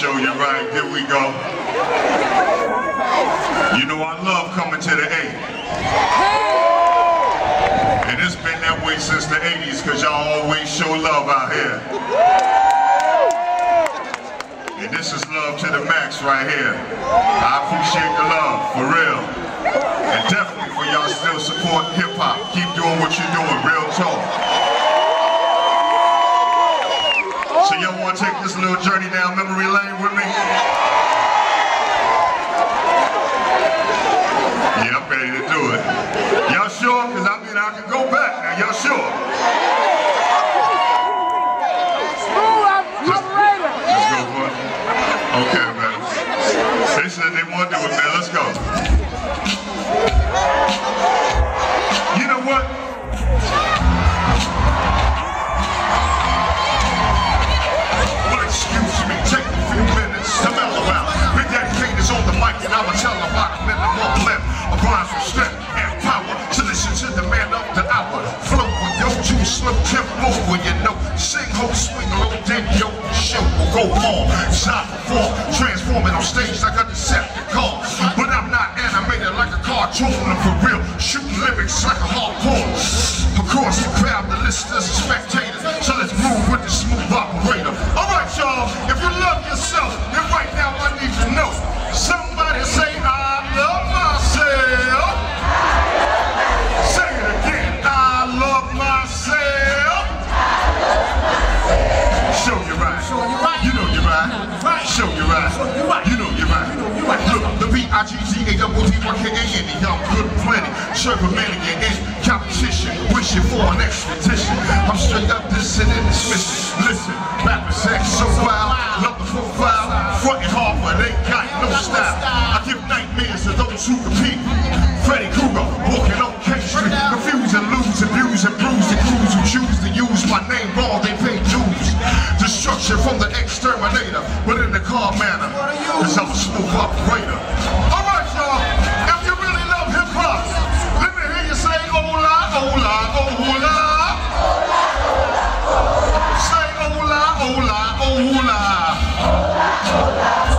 show you right. Here we go. You know I love coming to the A. And it's been that way since the 80s, because y'all always show love out here. And this is love to the max right here. I appreciate the love, for real. And definitely for y'all still support hip-hop. Keep doing what you're doing, real talk. So y'all want to take this little journey down memory lane with me? Yeah, I'm ready to do it. Y'all sure? Because I mean, I can go back now. Y'all sure? Smooth Operator. Let's go for it. Okay, man. They said they want to do it, man. Let's go. You know what? Big Daddy Kane is on the mic, and I will tell a rock men I'm on left. I grind from strength and power to listen to the man of the hour. Flow with yo, too slow, tempo when you know. Sing, ho, swing, low, then yo, show will go on. Shot, perform, transforming on stage like a Decepticon. But I'm not animated like a cartoon, I'm for real. Shoot lyrics like a harpoon. Across the crowd, the listeners, the spectators. So let's move with the Smooth Operator. Alright, y'all, if you love yourself, then right now I need to know. Somebody say, I love myself. Say it again, I love myself. Show you right. You know you right. Show you right. You know you right. Look, the BIGDADDY, I'm good plenty. Circumventing and competition, wishing for an expedition. I'm straight up dissing and dismissing. Listen, rapper sex so wild, love the profile. Frontin' hard, but ain't got no style. I give nightmares to those who compete. Freddy Krueger, walking on K Street. Confuse and lose, abuse and bruise the crews who choose to use my name wrong. They pay dues. Destruction from the exterminator, but in the calm manner. 'Cause I'm a Smooth Operator. All right, y'all. If you really love hip hop. Hola, hola, say hola, hola, hola.